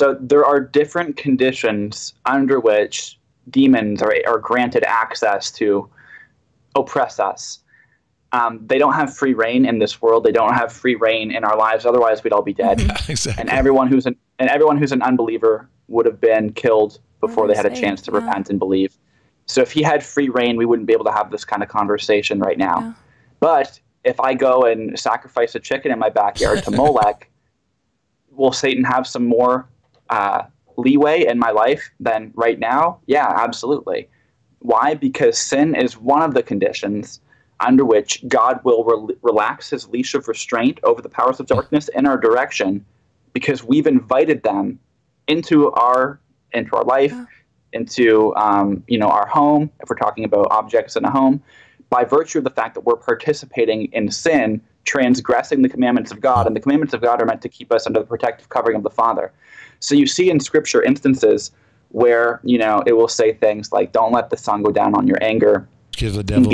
So there are different conditions under which demons are granted access to oppress us. They don't have free reign in this world. They don't have free reign in our lives. Otherwise, we'd all be dead. Yeah, exactly. And everyone who's an unbeliever would have been killed before they had a chance to repent and believe. So if he had free reign, we wouldn't be able to have this kind of conversation right now. Yeah. But if I go and sacrifice a chicken in my backyard to Molech, will Satan have some more leeway in my life than right now? Yeah, absolutely. Why? Because sin is one of the conditions under which God will relax his leash of restraint over the powers of darkness in our direction, because we've invited them into our life, into our home, if we're talking about objects in a home, by virtue of the fact that we're participating in sin, transgressing the commandments of God. And the commandments of God are meant to keep us under the protective covering of the Father. So you see in Scripture instances where, you know, it will say things like, don't let the sun go down on your anger. Give the devil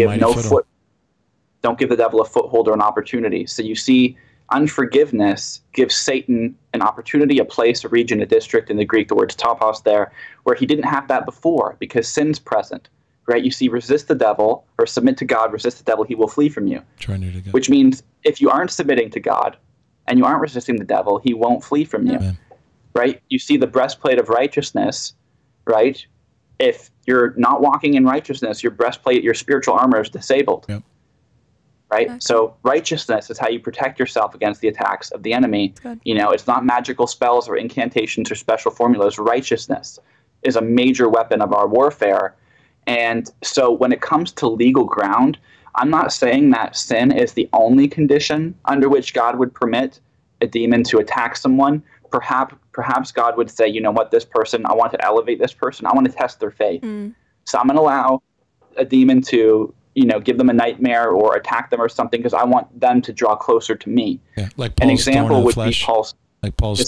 Don't give the devil a foothold or an opportunity. So you see unforgiveness gives Satan an opportunity, a place, a region, a district. In the Greek, the word's topos there, where he didn't have that before because sin's present. Right? You see, resist the devil or submit to God, resist the devil, he will flee from you. Which means if you aren't submitting to God and you aren't resisting the devil, he won't flee from you. Amen. Right? You see the breastplate of righteousness, right? If you're not walking in righteousness, your breastplate, your spiritual armor is disabled. Yep. Right? Okay. So righteousness is how you protect yourself against the attacks of the enemy. You know, it's not magical spells or incantations or special formulas. Righteousness is a major weapon of our warfare. And so when it comes to legal ground, I'm not saying that sin is the only condition under which God would permit a demon to attack someone. Perhaps God would say, you know what, this person, I want to elevate this person. I want to test their faith. Mm. So I'm going to allow a demon to, you know, give them a nightmare or attack them or something because I want them to draw closer to me. Yeah, like Paul's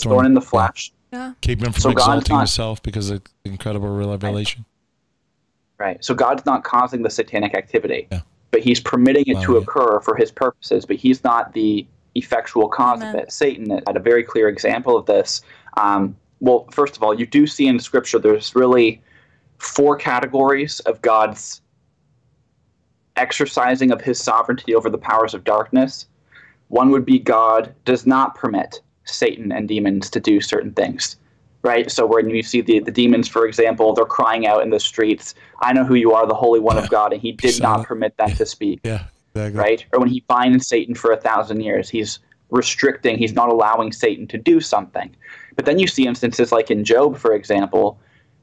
thorn in the flesh. Yeah. Keep him from exalting himself because of the incredible revelation. Right. So God's not causing the satanic activity, but he's permitting it to occur for his purposes, but he's not the effectual cause of it. Satan had a very clear example of this. Well, first of all, you do see in Scripture there's really four categories of God's exercising of his sovereignty over the powers of darkness. One would be God does not permit Satan and demons to do certain things. Right? So when you see the demons, for example, they're crying out in the streets, I know who you are, the Holy One of God, and he did not permit them to speak. Yeah, exactly. Right? Or when he binds Satan for 1,000 years, he's restricting, he's not allowing Satan to do something. But then you see instances like in Job, for example,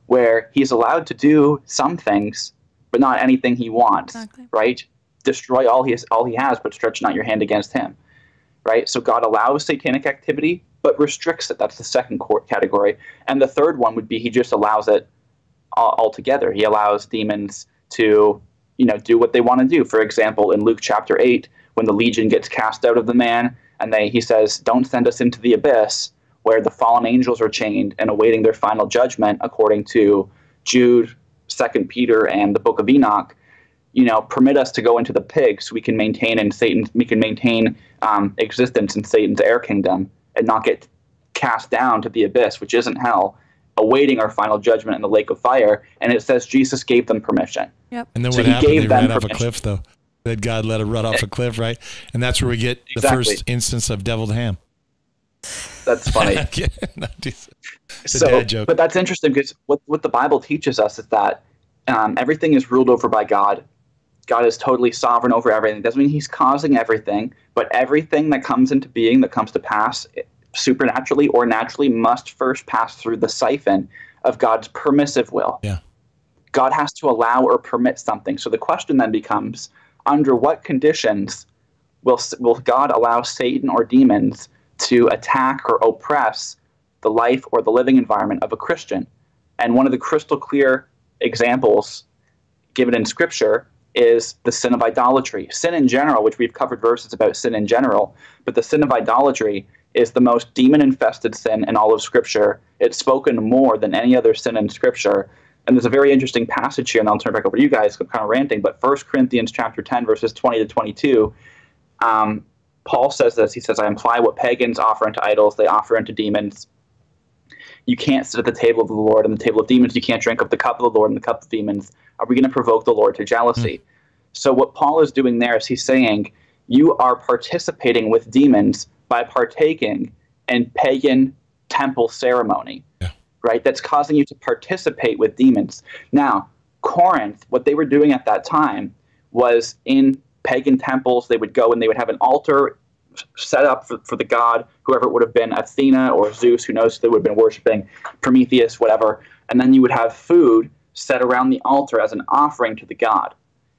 where he's allowed to do some things, but not anything he wants. Exactly. Right? Destroy all he has, but stretch not your hand against him. Right? So God allows satanic activity, but restricts it. That's the second category. And the third one would be he just allows it altogether. He allows demons to, you know, do what they want to do. For example, in Luke chapter 8, when the legion gets cast out of the man, and he says, don't send us into the abyss where the fallen angels are chained and awaiting their final judgment, according to Jude, 2 Peter, and the book of Enoch. You know, permit us to go into the pigs so we can maintain existence in Satan's air kingdom, and not get cast down to the abyss, which isn't hell, awaiting our final judgment in the lake of fire. And it says Jesus gave them permission. Yep. And then what happened? They ran off a cliff, though. That God let it run off a cliff, right? And that's where we get the first instance of deviled ham. That's funny. It's a dad joke. But that's interesting because what the Bible teaches us is that everything is ruled over by God. God is totally sovereign over everything. It doesn't mean he's causing everything, but everything that comes into being, that comes to pass supernaturally or naturally, must first pass through the siphon of God's permissive will. Yeah. God has to allow or permit something. So the question then becomes, under what conditions will God allow Satan or demons to attack or oppress the life or the living environment of a Christian? And one of the crystal clear examples given in Scripture is the sin of idolatry. Sin in general, which we've covered verses about sin in general, but the sin of idolatry is the most demon-infested sin in all of Scripture. It's spoken more than any other sin in Scripture. And there's a very interesting passage here, and I'll turn it back over to you guys, I'm kind of ranting, but 1 Corinthians chapter 10, verses 20 to 22, Paul says this. He says, I imply what pagans offer unto idols, they offer unto demons. You can't sit at the table of the Lord and the table of demons. You can't drink of the cup of the Lord and the cup of demons. Are we going to provoke the Lord to jealousy? So what Paul is doing there is he's saying, you are participating with demons by partaking in pagan temple ceremony, right? That's causing you to participate with demons. Now, Corinth, what they were doing at that time was in pagan temples, they would go and they would have an altar set up for the god, whoever it would have been, Athena or Zeus, who knows, they would have been worshiping Prometheus, whatever. And then you would have food set around the altar as an offering to the god.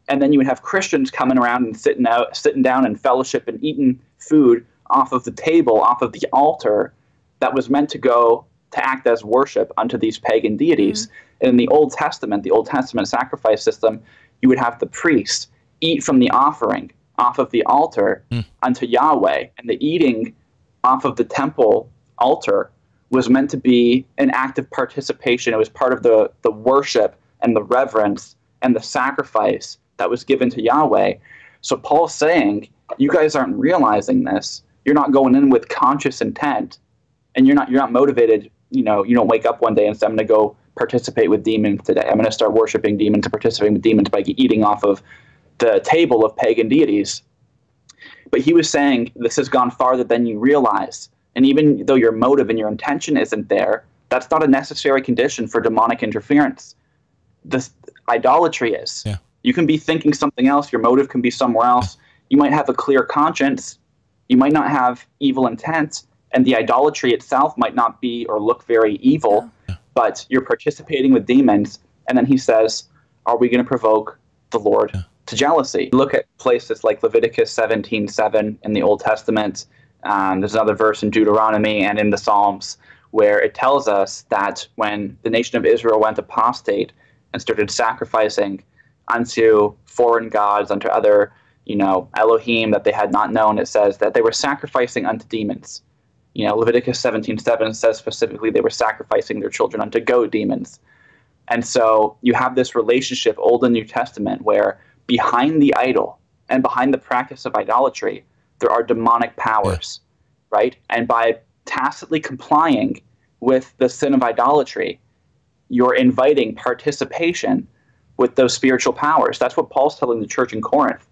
And then you would have Christians coming around and sitting down and fellowship and eating food off of the table, off of the altar that was meant to go to act as worship unto these pagan deities. Mm-hmm. In the Old Testament sacrifice system, you would have the priests eat from the offering off of the altar unto Yahweh. And the eating off of the temple altar was meant to be an act of participation. It was part of the worship and the reverence and the sacrifice that was given to Yahweh. So Paul's saying, you guys aren't realizing this. You're not going in with conscious intent, and you're not motivated. You know, you don't wake up one day and say, I'm going to go participate with demons today. I'm going to start worshiping demons, participating with demons by eating off of the table of pagan deities. But he was saying this has gone farther than you realize. And even though your motive and your intention isn't there, that's not a necessary condition for demonic interference. This idolatry is. Yeah. You can be thinking something else. Your motive can be somewhere else. You might have a clear conscience. You might not have evil intent. And the idolatry itself might not be or look very evil, but you're participating with demons. And then he says, are we going to provoke the Lord to jealousy? Look at places like Leviticus 17:7 in the Old Testament. There's another verse in Deuteronomy and in the Psalms where it tells us that when the nation of Israel went apostate and started sacrificing unto foreign gods, unto other, you know, Elohim that they had not known, it says that they were sacrificing unto demons. You know, Leviticus 17:7 says specifically they were sacrificing their children unto goat demons. And so you have this relationship, Old and New Testament, where behind the idol and behind the practice of idolatry, there are demonic powers, right? And by tacitly complying with the sin of idolatry, you're inviting participation with those spiritual powers. That's what Paul's telling the church in Corinth,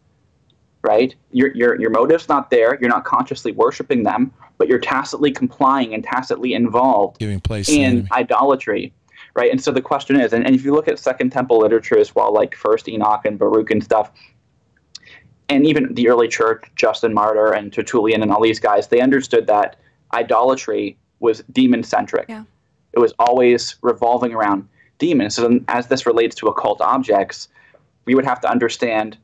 right? Your motive's not there. You're not consciously worshiping them, but you're tacitly complying and tacitly involved in idolatry. Right, and so the question is, and if you look at Second Temple literature as well, like First Enoch and Baruch and stuff, and even the early church, Justin Martyr and Tertullian and all these guys, they understood that idolatry was demon-centric. Yeah. It was always revolving around demons. So then, as this relates to occult objects, we would have to understand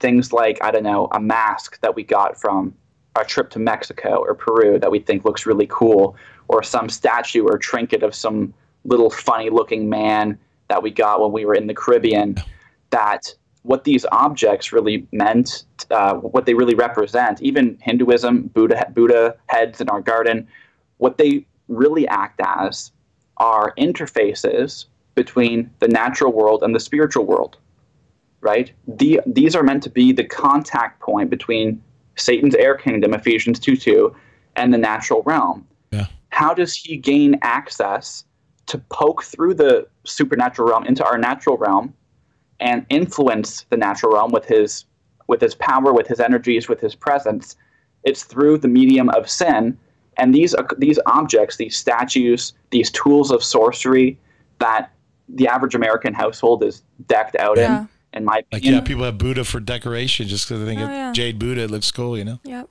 things like, I don't know, a mask that we got from a trip to Mexico or Peru that we think looks really cool, or some statue or trinket of some little funny-looking man that we got when we were in the Caribbean, that what these objects really meant, what they really represent, even Hinduism, Buddha heads in our garden, what they really act as are interfaces between the natural world and the spiritual world, right? These are meant to be the contact point between Satan's air kingdom, Ephesians 2:2, and the natural realm. Yeah. How does he gain access to poke through the supernatural realm into our natural realm and influence the natural realm with his power, with his energies, with his presence? It's through the medium of sin. And these objects, these statues, these tools of sorcery that the average American household is decked out in my opinion. Like, yeah, people have Buddha for decoration just because they think jade Buddha, it looks cool, you know? Yep.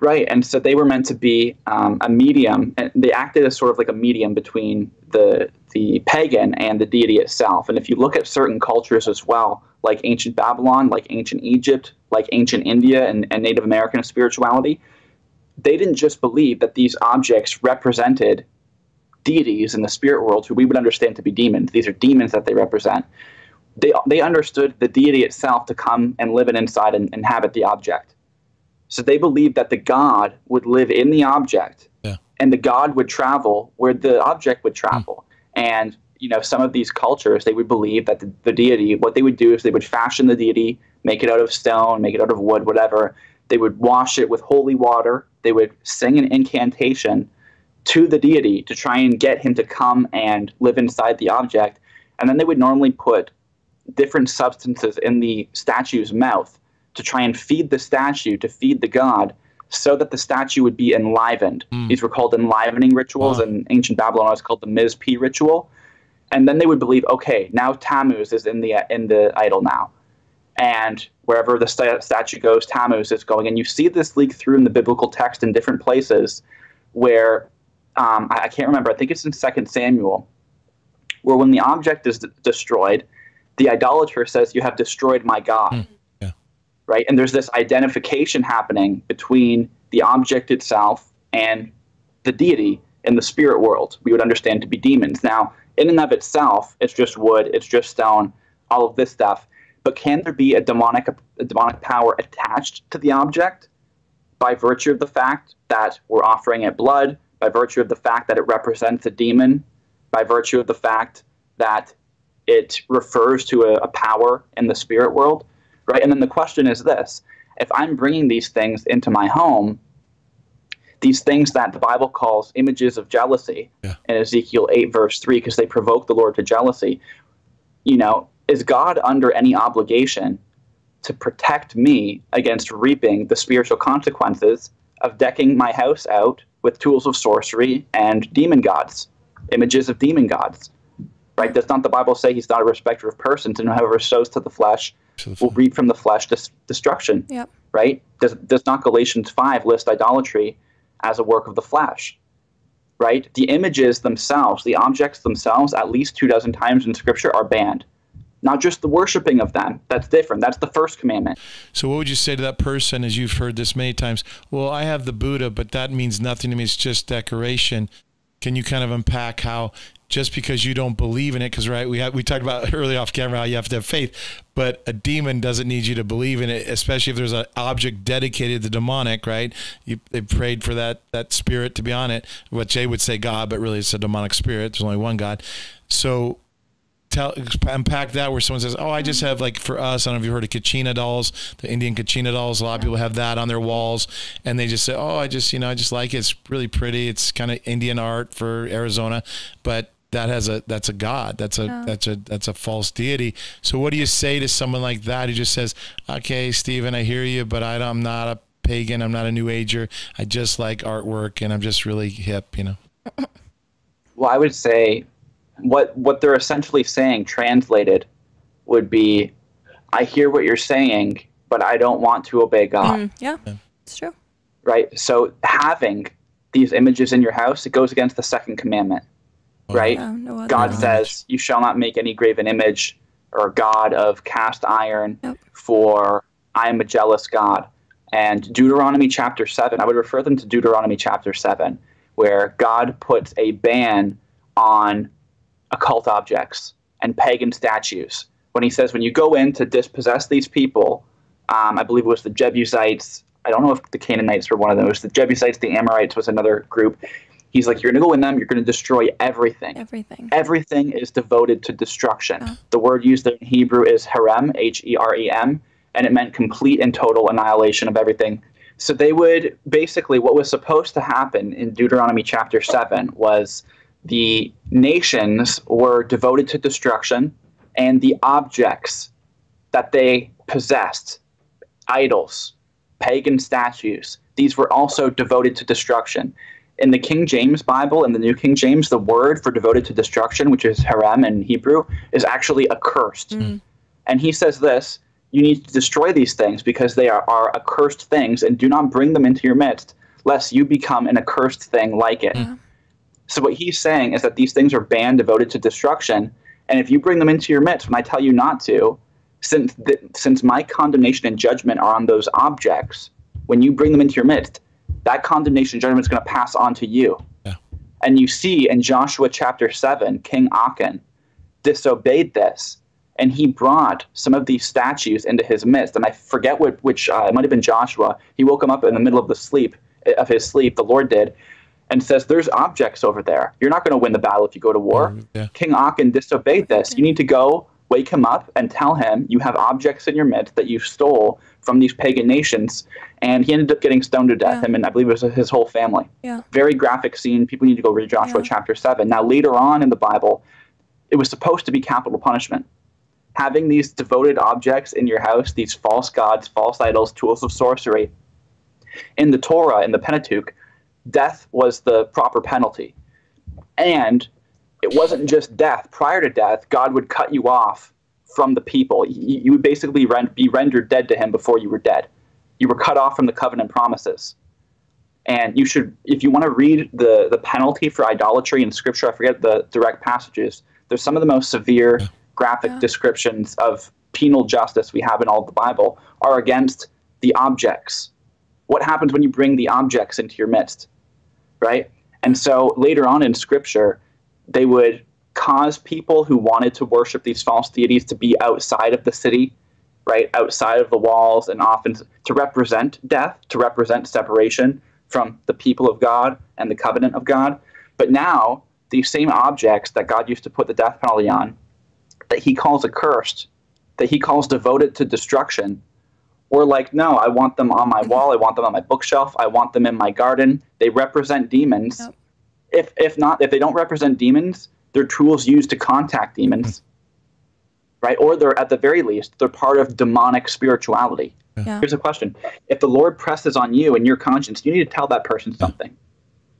Right, and so they were meant to be a medium, and they acted as sort of like a medium between the pagan and the deity itself. And if you look at certain cultures as well, like ancient Babylon, like ancient Egypt, like ancient India and Native American spirituality, they didn't just believe that these objects represented deities in the spirit world who we would understand to be demons. These are demons that they represent. They understood the deity itself to come and live inside and inhabit the object. So they believed that the god would live in the object, and the god would travel where the object would travel. And, you know, some of these cultures, they would believe that the deity, what they would do is they would fashion the deity, make it out of stone, make it out of wood, whatever. They would wash it with holy water. They would sing an incantation to the deity to try and get him to come and live inside the object. And then they would normally put different substances in the statue's mouth to try and feed the statue, to feed the god, so that the statue would be enlivened. These were called enlivening rituals. In ancient Babylon, it was called the Mizpeh ritual. And then they would believe, okay, now Tammuz is in the idol now. And wherever the statue goes, Tammuz is going. And you see this leak through in the biblical text in different places where, I can't remember, I think it's in 2 Samuel, where when the object is destroyed, the idolater says, "You have destroyed my God." Yeah. Right? And there's this identification happening between the object itself and the deity in the spirit world. We would understand to be demons. Now, in and of itself, it's just wood, it's just stone, all of this stuff. But can there be a demonic power attached to the object by virtue of the fact that we're offering it blood, by virtue of the fact that it represents a demon, by virtue of the fact that it refers to a power in the spirit world, right? And then the question is this: if I'm bringing these things into my home, these things that the Bible calls images of jealousy in Ezekiel 8, verse 3, because they provoke the Lord to jealousy, you know, is God under any obligation to protect me against reaping the spiritual consequences of decking my house out with tools of sorcery and demon gods, images of demon gods? Right? Does not the Bible say he's not a respecter of persons, and whoever sows to the flesh will reap from the flesh destruction? Yep. Right? Does not Galatians 5 list idolatry as a work of the flesh? Right? The images themselves, the objects themselves, at least 24 times in Scripture are banned. Not just the worshiping of them. That's different. That's the first commandment. So what would you say to that person, as you've heard this many times, well, I have the Buddha, but that means nothing to me. It's just decoration. Can you kind of unpack how just because you don't believe in it, because right, we talked about early off camera how you have to have faith, but a demon doesn't need you to believe in it, especially if there's an object dedicated to the demonic, right? They prayed for that spirit to be on it, what Jay would say God, but really it's a demonic spirit. There's only one God. So unpack that, where someone says, oh, I just have, like, for us, I don't know if you've heard of Kachina dolls, the Indian Kachina dolls. A lot of people have that on their walls, and they just say, oh, I just like it. It's really pretty. It's kind of Indian art for Arizona, but that's a god. That's a false deity. So what do you say to someone like that who just says, okay, Stephen, I hear you, but I'm not a pagan. I'm not a New Ager. I just like artwork, and I'm just really hip, you know? Well, I would say what they're essentially saying translated would be, I hear what you're saying, but I don't want to obey God. Yeah, it's true. Right? So having these images in your house, it goes against the second commandment, right? No God says, you shall not make any graven image or god of cast iron, for I am a jealous God. And Deuteronomy chapter 7, I would refer them to Deuteronomy chapter 7, where God puts a ban on occult objects and pagan statues. When he says, when you go in to dispossess these people, I believe it was the Jebusites. I don't know if the Canaanites were one of those. The Jebusites, the Amorites was another group. He's like, you're going to go in them. You're going to destroy everything. Everything. Everything is devoted to destruction. The word used in Hebrew is herem, H-E-R-E-M, and it meant complete and total annihilation of everything. So they would basically, what was supposed to happen in Deuteronomy chapter 7 was the nations were devoted to destruction, and the objects that they possessed, idols, pagan statues, these were also devoted to destruction. In the King James Bible and the New King James, the word for devoted to destruction, which is herem in Hebrew, is actually accursed. And he says this: you need to destroy these things because they are accursed things, and do not bring them into your midst, lest you become an accursed thing like it. So what he's saying is that these things are banned, devoted to destruction, and if you bring them into your midst when I tell you not to, since my condemnation and judgment are on those objects, when you bring them into your midst, that condemnation and judgment is going to pass on to you. And you see in Joshua chapter 7, King Achan disobeyed this, and he brought some of these statues into his midst. And I forget which it might have been Joshua. He woke him up in the middle of his sleep, the Lord did, and says, there's objects over there. You're not going to win the battle if you go to war. King Achan disobeyed this. You need to go wake him up and tell him you have objects in your midst that you stole from these pagan nations. And he ended up getting stoned to death, him and I believe it was his whole family. Yeah. Very graphic scene. People need to go read Joshua chapter 7. Now, later on in the Bible, it was supposed to be capital punishment. Having these devoted objects in your house, these false gods, false idols, tools of sorcery. In the Torah, in the Pentateuch, death was the proper penalty. And it wasn't just death. Prior to death, God would cut you off from the people. You would basically be rendered dead to him before you were dead. You were cut off from the covenant promises. And you should, if you want to read the penalty for idolatry in Scripture, I forget the direct passages, there's some of the most severe graphic descriptions of penal justice we have in all the Bible are against the objects. What happens when you bring the objects into your midst, right? And so later on in Scripture, they would cause people who wanted to worship these false deities to be outside of the city, right, outside of the walls, and often to represent death, to represent separation from the people of God and the covenant of God. But now these same objects that God used to put the death penalty on, that he calls accursed, that he calls devoted to destruction, or like, no, I want them on my wall, I want them on my bookshelf, I want them in my garden. They represent demons. Yep. If they don't represent demons, they're tools used to contact demons, right? Or they're, at the very least, they're part of demonic spirituality. Yeah. Here's a question. If the Lord presses on you and your conscience, you need to tell that person something,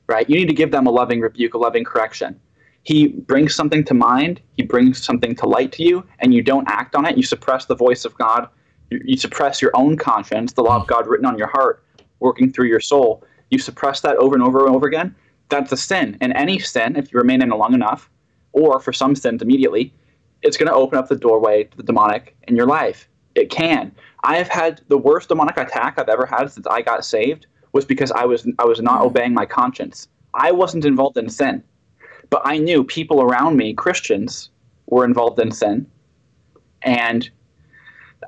right? You need to give them a loving rebuke, a loving correction. He brings something to mind. He brings something to light to you, and you don't act on it. You suppress the voice of God. You suppress your own conscience, the law of God written on your heart, working through your soul. You suppress that over and over and over again. That's a sin. And any sin, if you remain in it long enough, or for some sins immediately, it's going to open up the doorway to the demonic in your life. It can. I have had the worst demonic attack I've ever had since I got saved was because I was not obeying my conscience. I wasn't involved in sin, but I knew people around me, Christians, were involved in sin, and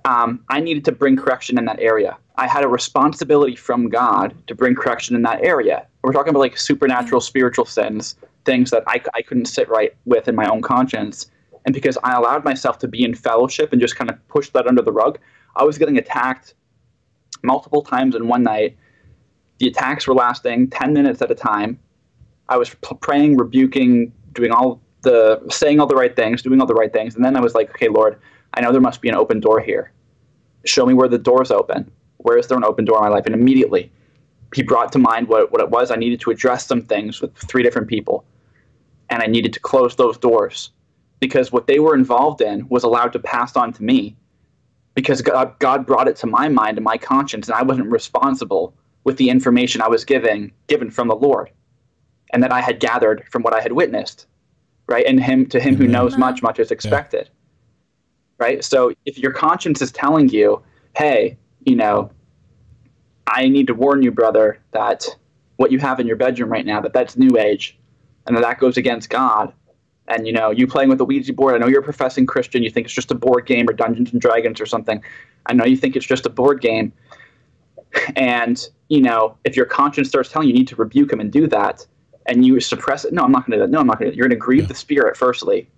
I needed to bring correction in that area. I had a responsibility from God to bring correction in that area. We're talking about like supernatural, spiritual sins, things that I couldn't sit right with in my own conscience. And because I allowed myself to be in fellowship and just kind of push that under the rug, I was getting attacked multiple times in one night. The attacks were lasting 10 minutes at a time. I was praying, rebuking, saying all the right things, doing all the right things. And then I was like, okay, Lord, I know there must be an open door here. Show me where the door's open. Where is there an open door in my life? And immediately he brought to mind what it was. I needed to address some things with 3 different people. And I needed to close those doors because what they were involved in was allowed to pass on to me because God brought it to my mind and my conscience. And I wasn't responsible with the information I was given from the Lord and that I had gathered from what I had witnessed, right? And to him who knows much, much is expected. Yeah. Right? So if your conscience is telling you, hey, you know, I need to warn you, brother, that what you have in your bedroom right now, that's new age and that goes against God. And, you know, you playing with the Ouija board. I know you're a professing Christian. You think it's just a board game or Dungeons and Dragons or something. I know you think it's just a board game. And, you know, if your conscience starts telling you need to rebuke him and do that and you suppress it. No, I'm not going to do that. No, I'm not going to. You're going to grieve the spirit, firstly.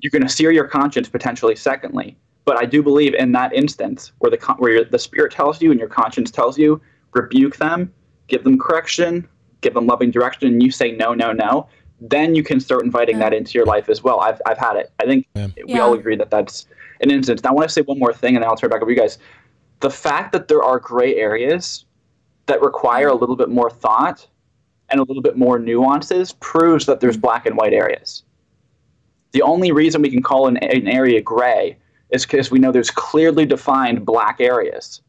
You're going to sear your conscience potentially, secondly. But I do believe in that instance where the spirit tells you and your conscience tells you, rebuke them, give them correction, give them loving direction, and you say no, no, no. Then you can start inviting that into your life as well. I've had it. I think we all agree that that's an instance. Now, I want to say one more thing, and then I'll turn it back over to you guys. The fact that there are gray areas that require a little bit more thought and a little bit more nuances proves that there's black and white areas. The only reason we can call an area gray is because we know there's clearly defined black areas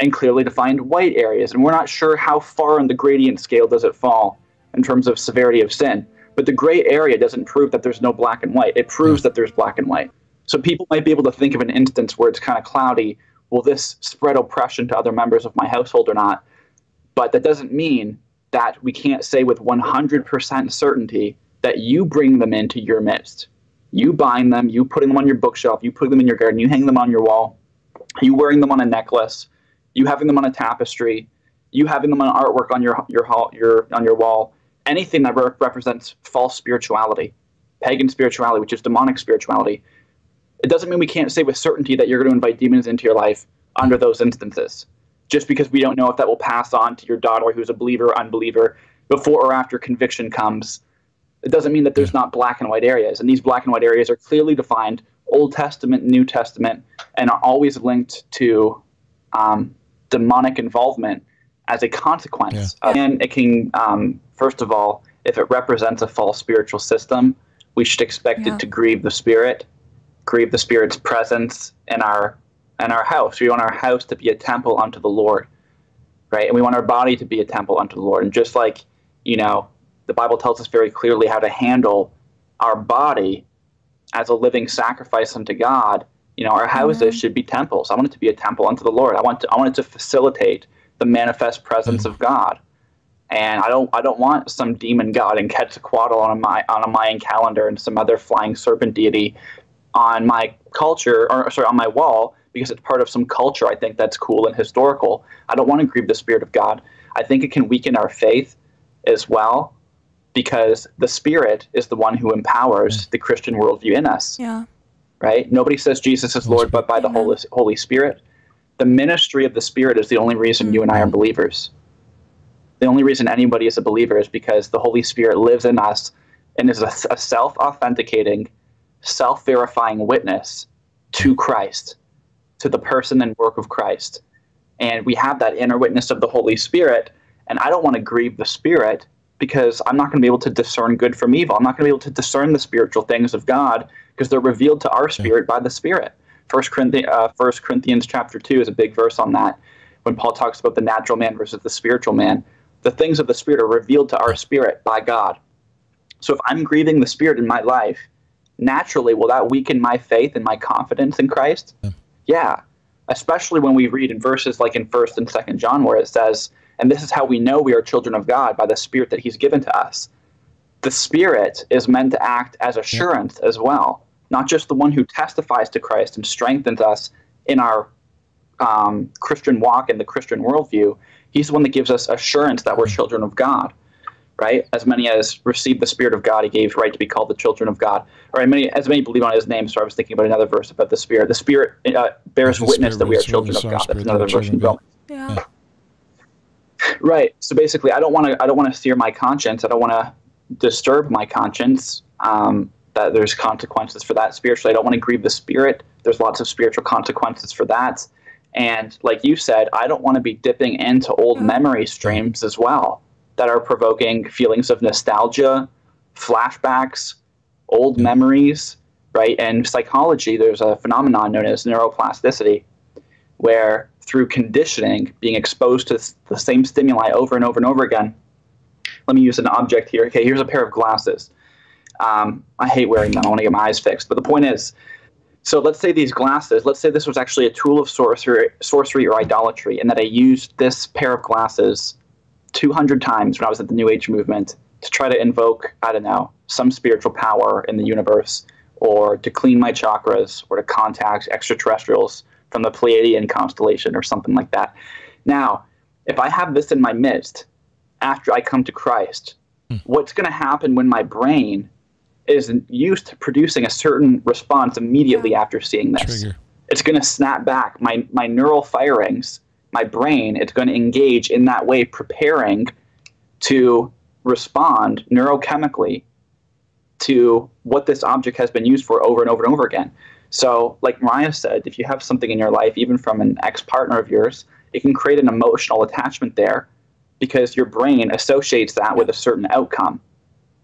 and clearly defined white areas. And we're not sure how far on the gradient scale does it fall in terms of severity of sin. But the gray area doesn't prove that there's no black and white. It proves that there's black and white. So people might be able to think of an instance where it's kind of cloudy. Will this spread oppression to other members of my household or not? But that doesn't mean that we can't say with 100% certainty that you bring them into your midst. You bind them, you putting them on your bookshelf, you putting them in your garden, you hang them on your wall, you wearing them on a necklace, you having them on a tapestry, you having them on artwork on your wall, anything that represents false spirituality, pagan spirituality, which is demonic spirituality. It doesn't mean we can't say with certainty that you're going to invite demons into your life under those instances, just because we don't know if that will pass on to your daughter who's a believer or unbeliever before or after conviction comes. It doesn't mean that there's not black and white areas. And these black and white areas are clearly defined, Old Testament, New Testament, and are always linked to demonic involvement as a consequence. Yeah. And it can, first of all, if it represents a false spiritual system, we should expect it to grieve the spirit, grieve the spirit's presence in our house. We want our house to be a temple unto the Lord, right? And we want our body to be a temple unto the Lord. And just like, you know, the Bible tells us very clearly how to handle our body as a living sacrifice unto God, you know, our houses should be temples. I want it to be a temple unto the Lord. I want it to facilitate the manifest presence of God. And I don't want some demon god in Quetzalcoatl on a Mayan calendar and some other flying serpent deity on my on my wall because it's part of some culture I think that's cool and historical. I don't want to grieve the Spirit of God. I think it can weaken our faith as well, because the Spirit is the one who empowers the Christian worldview in us. Yeah. Right? Nobody says Jesus is Lord but by the Holy Spirit. The ministry of the Spirit is the only reason you and I are believers. The only reason anybody is a believer is because the Holy Spirit lives in us and is a self-authenticating, self-verifying witness to Christ, to the person and work of Christ. And we have that inner witness of the Holy Spirit, and I don't want to grieve the Spirit because I'm not going to be able to discern good from evil. I'm not going to be able to discern the spiritual things of God because they're revealed to our spirit by the Spirit. First Corinthians chapter 2 is a big verse on that when Paul talks about the natural man versus the spiritual man. The things of the Spirit are revealed to our spirit by God. So if I'm grieving the Spirit in my life, naturally, will that weaken my faith and my confidence in Christ? Yeah. Especially when we read in verses like in 1st and 2nd John where it says, and this is how we know we are children of God, by the Spirit that he's given to us. The Spirit is meant to act as assurance as well, not just the one who testifies to Christ and strengthens us in our Christian walk and the Christian worldview. He's the one that gives us assurance that we're children of God, right? As many as received the Spirit of God, he gave right to be called the children of God. Or as many believe on his name. So I was thinking about another verse about the Spirit. The Spirit bears witness that we are children of God. That's another verse in Romans. Yeah. Right. So basically, I don't want to sear my conscience. I don't want to disturb my conscience. That there's consequences for that spiritually. I don't want to grieve the Spirit. There's lots of spiritual consequences for that. And like you said, I don't want to be dipping into old memory streams as well that are provoking feelings of nostalgia, flashbacks, old memories, right? And psychology, there's a phenomenon known as neuroplasticity, where through conditioning, being exposed to the same stimuli over and over and over again. Let me use an object here. Okay, here's a pair of glasses. I hate wearing them. I want to get my eyes fixed. But the point is, so let's say these glasses, let's say this was actually a tool of sorcery or idolatry, and that I used this pair of glasses 200 times when I was at the New Age movement to try to invoke, I don't know, some spiritual power in the universe, or to clean my chakras, or to contact extraterrestrials from the Pleiadian constellation or something like that. Now, if I have this in my midst after I come to Christ, what's going to happen when my brain is used to producing a certain response immediately after seeing this? Trigger. It's going to snap back. My neural firings, my brain, it's going to engage in that way, preparing to respond neurochemically to what this object has been used for over and over and over again. So like Mariah said, if you have something in your life, even from an ex-partner of yours, it can create an emotional attachment there because your brain associates that with a certain outcome.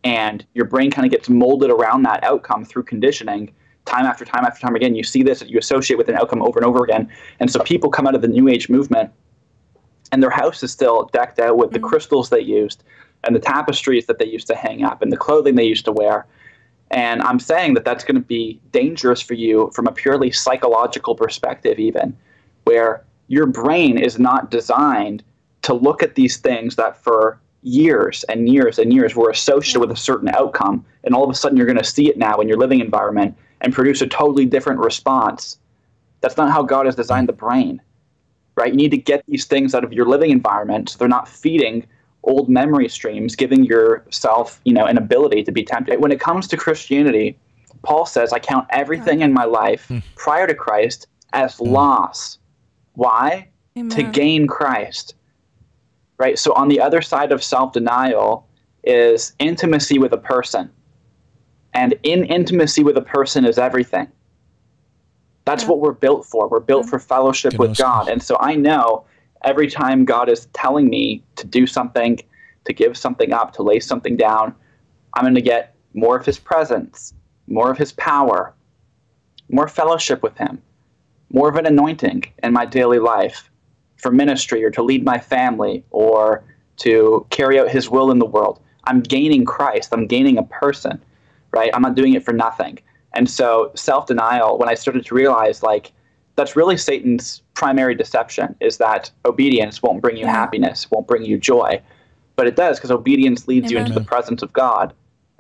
And your brain kind of gets molded around that outcome through conditioning time after time after time again. You see this, you associate with an outcome over and over again. And so people come out of the New Age movement and their house is still decked out with the crystals they used and the tapestries that they used to hang up and the clothing they used to wear. And I'm saying that that's going to be dangerous for you from a purely psychological perspective even, where your brain is not designed to look at these things that for years and years and years were associated with a certain outcome, and all of a sudden you're going to see it now in your living environment and produce a totally different response. That's not how God has designed the brain, right? You need to get these things out of your living environment so they're not feeding old memory streams, giving yourself, you know, an ability to be tempted. When it comes to Christianity, Paul says, I count everything in my life prior to Christ as loss. Why? Amen. To gain Christ. Right? So on the other side of self-denial is intimacy with a person. And in intimacy with a person is everything. That's what we're built for. We're built for fellowship with God. And so I know every time God is telling me to do something, to give something up, to lay something down, I'm going to get more of his presence, more of his power, more fellowship with him, more of an anointing in my daily life for ministry or to lead my family or to carry out his will in the world. I'm gaining Christ. I'm gaining a person, right? I'm not doing it for nothing. And so self-denial, when I started to realize, like, that's really Satan's primary deception, is that obedience won't bring you happiness, won't bring you joy. But it does, because obedience leads you into the presence of God.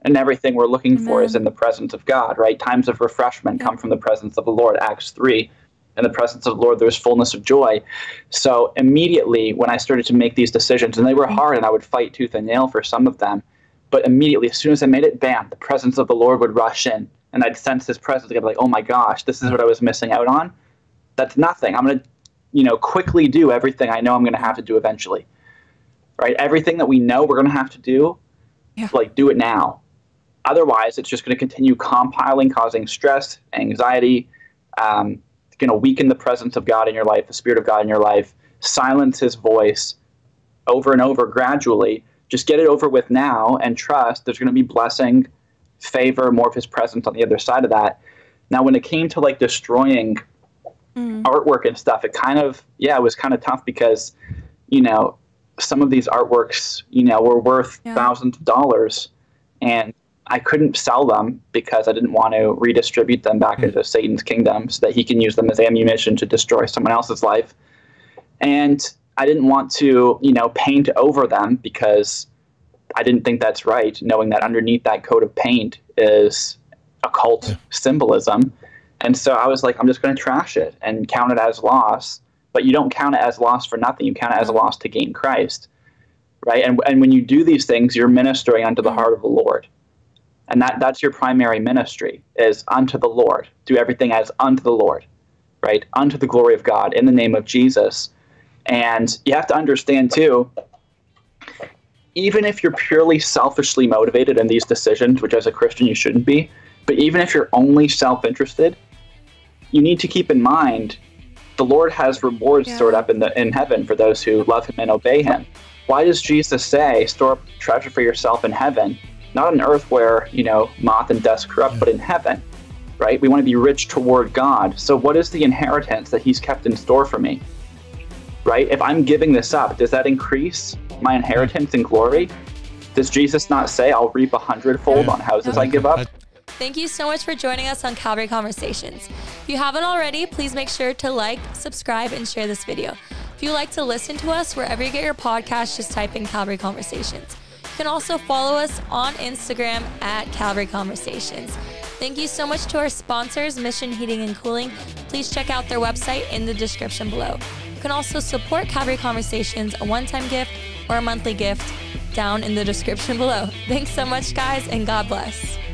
And everything we're looking for is in the presence of God, right? Times of refreshment come from the presence of the Lord, Acts 3. In the presence of the Lord, there's fullness of joy. So immediately when I started to make these decisions, and they were hard, and I would fight tooth and nail for some of them, but immediately, as soon as I made it, bam, the presence of the Lord would rush in. And I'd sense his presence. I'd be like, oh my gosh, this is what I was missing out on. That's nothing. I'm going to, you know, quickly do everything I know I'm going to have to do eventually. Right? Everything that we know we're going to have to do, like, do it now. Otherwise, it's just going to continue compiling, causing stress, anxiety, going to weaken the presence of God in your life, the Spirit of God in your life, silence his voice over and over gradually. Just get it over with now and trust there's going to be blessing, favor, more of his presence on the other side of that. Now, when it came to, like, destroying artwork and stuff, it kind of, it was kind of tough because, you know, some of these artworks, you know, were worth thousands of dollars, and I couldn't sell them because I didn't want to redistribute them back into Satan's kingdom so that he can use them as ammunition to destroy someone else's life. And I didn't want to, you know, paint over them because I didn't think that's right, knowing that underneath that coat of paint is occult symbolism. And so I was like, I'm just going to trash it and count it as loss. But you don't count it as loss for nothing. You count it as a loss to gain Christ, right? And when you do these things, you're ministering unto the heart of the Lord. And that's your primary ministry, is unto the Lord. Do everything as unto the Lord, right? Unto the glory of God in the name of Jesus. And you have to understand, too, even if you're purely selfishly motivated in these decisions, which as a Christian you shouldn't be, but even if you're only self-interested, you need to keep in mind the Lord has rewards stored up in heaven for those who love him and obey him. Why does Jesus say, store up treasure for yourself in heaven? Not on earth where, you know, moth and dust corrupt, but in heaven, right? We want to be rich toward God. So what is the inheritance that he's kept in store for me, right? If I'm giving this up, does that increase my inheritance in glory? Does Jesus not say, I'll reap 100-fold on houses I give up? Thank you so much for joining us on Calvary Conversations. If you haven't already, please make sure to like, subscribe, and share this video. If you like to listen to us, wherever you get your podcast, just type in Calvary Conversations. You can also follow us on Instagram at Calvary Conversations. Thank you so much to our sponsors, Mission Heating and Cooling. Please check out their website in the description below. You can also support Calvary Conversations, a one-time gift or a monthly gift, down in the description below. Thanks so much, guys, and God bless.